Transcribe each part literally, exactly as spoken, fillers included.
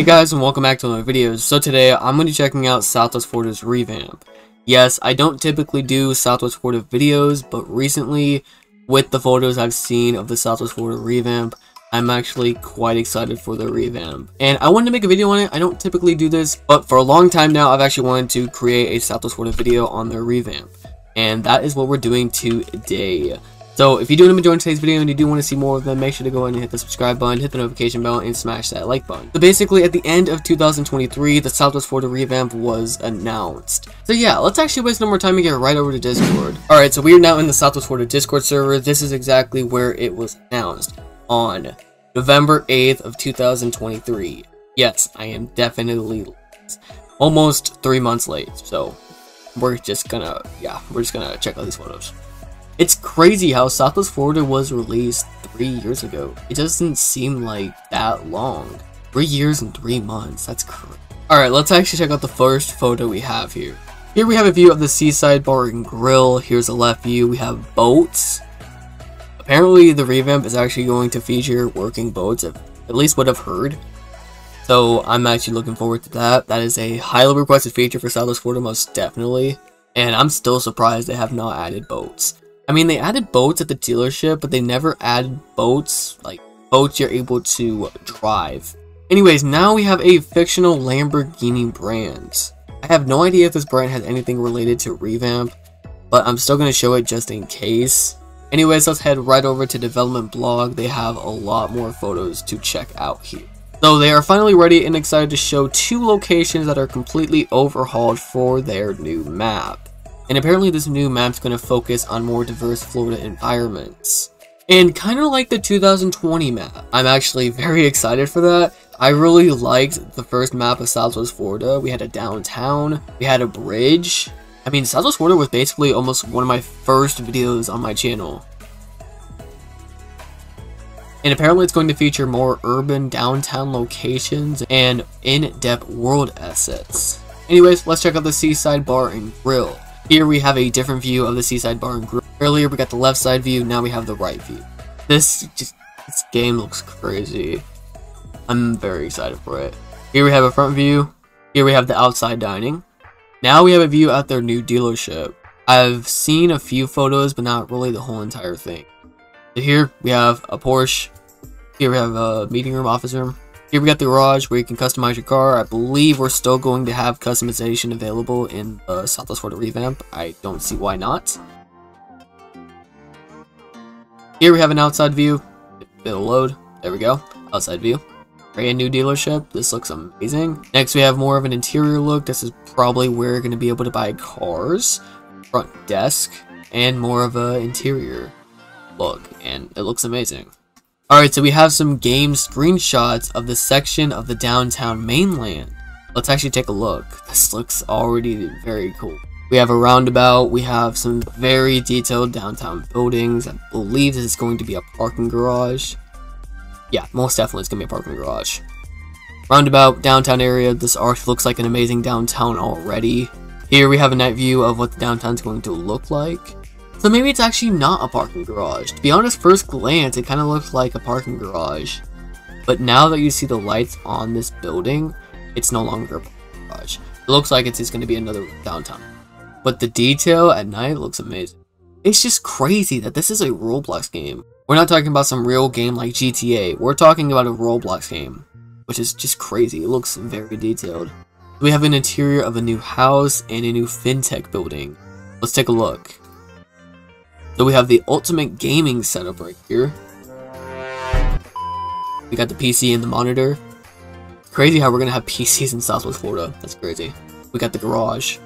Hey guys, and welcome back to my videos. So today I'm going to be checking out Southwest Florida's revamp. Yes, I don't typically do Southwest Florida videos, but recently with the photos I've seen of the Southwest Florida revamp, I'm actually quite excited for the revamp. And I wanted to make a video on it. I don't typically do this, but for a long time now I've actually wanted to create a Southwest Florida video on their revamp. And that is what we're doing today. So if you do enjoy today's video and you do want to see more of them, make sure to go ahead and hit the subscribe button, hit the notification bell, and smash that like button. So basically, at the end of two thousand twenty-three, the Southwest Florida revamp was announced. So yeah, let's actually waste no more time and get right over to Discord. Alright, so we are now in the Southwest Florida Discord server. This is exactly where it was announced, on November eighth of two thousand twenty-three. Yes, I am definitely late. Almost three months late, so we're just gonna, yeah, we're just gonna check out these photos. It's crazy how Southwest Florida was released three years ago. It doesn't seem like that long. Three years and three months, that's crazy. Alright, let's actually check out the first photo we have here. Here we have a view of the Seaside Bar and Grill. Here's a left view. We have boats. Apparently the revamp is actually going to feature working boats, at least what I've heard. So I'm actually looking forward to that. That is a highly requested feature for Southwest Florida, most definitely. And I'm still surprised they have not added boats. I mean, they added boats at the dealership, but they never added boats, like, boats you're able to drive. Anyways, now we have a fictional Lamborghini brand. I have no idea if this brand has anything related to revamp, but I'm still going to show it just in case. Anyways, let's head right over to Development Blog. They have a lot more photos to check out here. So they are finally ready and excited to show two locations that are completely overhauled for their new map. And apparently this new map's going to focus on more diverse Florida environments. And kind of like the two thousand twenty map. I'm actually very excited for that. I really liked the first map of Southwest Florida. We had a downtown. We had a bridge. I mean, Southwest Florida was basically almost one of my first videos on my channel. And apparently it's going to feature more urban downtown locations and in-depth world assets. Anyways, let's check out the Seaside Bar and Grill. Here we have a different view of the Seaside Bar and Grill. Earlier we got the left side view, now we have the right view. This just this game looks crazy. I'm very excited for it. Here we have a front view. Here we have the outside dining. Now we have a view at their new dealership. I've seen a few photos, but not really the whole entire thing. So here we have a Porsche. Here we have a meeting room, office room. Here we got the garage where you can customize your car. I believe we're still going to have customization available in the Southwest Florida revamp. I don't see why not. Here we have an outside view. It'll load. There we go. Outside view. Brand new dealership. This looks amazing. Next we have more of an interior look. This is probably where you're going to be able to buy cars. Front desk. And more of an interior look. And it looks amazing. Alright, so we have some game screenshots of the section of the downtown mainland. Let's actually take a look. This looks already very cool. We have a roundabout. We have some very detailed downtown buildings. I believe this is going to be a parking garage. Yeah, most definitely it's going to be a parking garage. Roundabout, downtown area. This arch looks like an amazing downtown already. Here we have a night view of what the downtown's going to look like. So maybe it's actually not a parking garage. To be honest, first glance, it kind of looks like a parking garage. But now that you see the lights on this building, it's no longer a parking garage. It looks like it's just going to be another downtown. But the detail at night looks amazing. It's just crazy that this is a Roblox game. We're not talking about some real game like G T A. We're talking about a Roblox game, which is just crazy. It looks very detailed. We have an interior of a new house and a new fintech building. Let's take a look. So we have the ultimate gaming setup right here. We got the P C and the monitor. It's crazy how we're gonna have P Cs in Southwest Florida. That's crazy. We got the garage.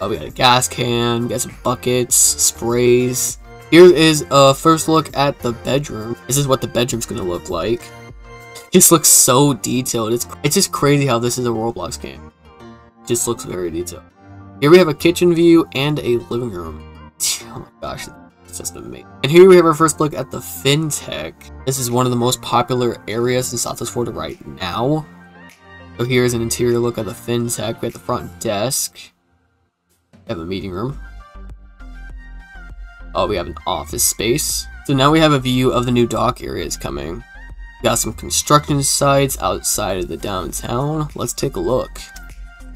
Oh, we got a gas can. We got some buckets, sprays. Here is a first look at the bedroom. This is what the bedroom's gonna look like. It just looks so detailed. It's it's just crazy how this is a Roblox game. It just looks very detailed. Here we have a kitchen view and a living room. Oh my gosh, it's just amazing. And here we have our first look at the fintech. This is one of the most popular areas in Southwest Florida right now. So here's an interior look at the fintech. We have the front desk. We have a meeting room. Oh, we have an office space. So now we have a view of the new dock areas coming. Got some construction sites outside of the downtown. Let's take a look.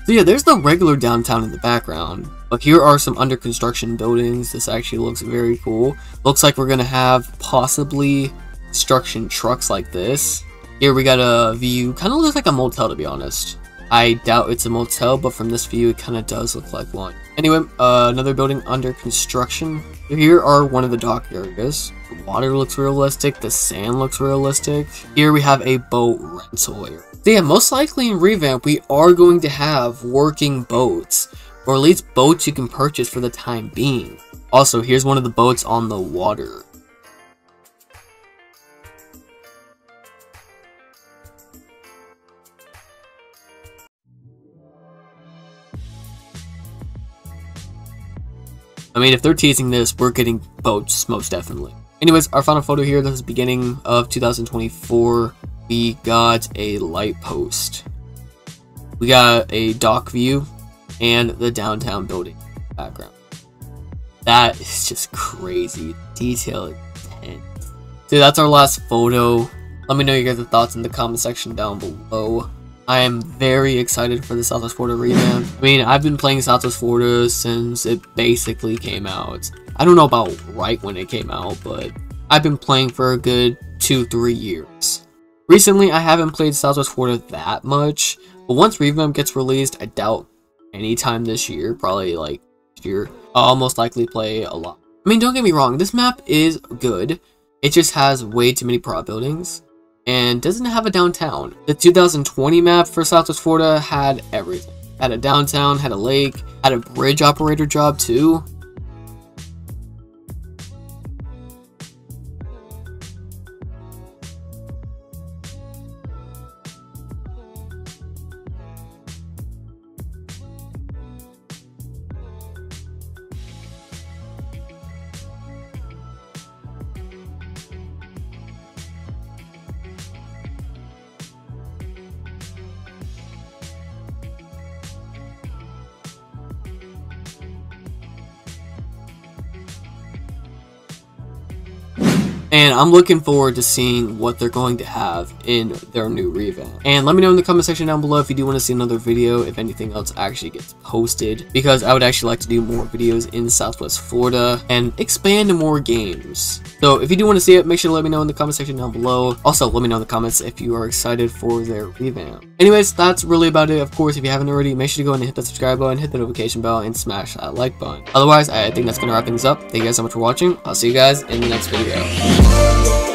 So yeah, there's the regular downtown in the background, but here are some under construction buildings. This actually looks very cool. Looks like we're gonna have possibly construction trucks like this. Here we got a view, kind of looks like a motel to be honest. I doubt it's a motel, but from this view it kind of does look like one. Anyway, uh, another building under construction. Here are one of the dock areas. The water looks realistic, the sand looks realistic. Here we have a boat rental area. So yeah, most likely in Revamp we are going to have working boats, or at least boats you can purchase for the time being. Also, here's one of the boats on the water. I mean, if they're teasing this, we're getting boats, most definitely. Anyways, our final photo here, this is beginning of two thousand twenty-four. We got a light post. We got a dock view and the downtown building background. That is just crazy. Detail intense. So that's our last photo. Let me know your guys' thoughts in the comment section down below. I am very excited for the Southwest Florida revamp. I mean, I've been playing Southwest Florida since it basically came out. I don't know about right when it came out, but I've been playing for a good two, three years. Recently, I haven't played Southwest Florida that much, but once revamp gets released, I doubt anytime this year, probably like next year, I'll most likely play a lot. I mean, don't get me wrong, this map is good. It just has way too many prop buildings and doesn't have a downtown. The two thousand twenty map for Southwest Florida had everything. Had a downtown, had a lake, had a bridge operator job too. And I'm looking forward to seeing what they're going to have in their new revamp. And let me know in the comment section down below if you do want to see another video, if anything else actually gets posted, because I would actually like to do more videos in Southwest Florida and expand to more games. So if you do want to see it, make sure to let me know in the comment section down below. Also, let me know in the comments if you are excited for their revamp. Anyways, that's really about it. Of course, if you haven't already, make sure to go and hit that subscribe button, hit the notification bell, and smash that like button. Otherwise, I think that's going to wrap things up. Thank you guys so much for watching. I'll see you guys in the next video.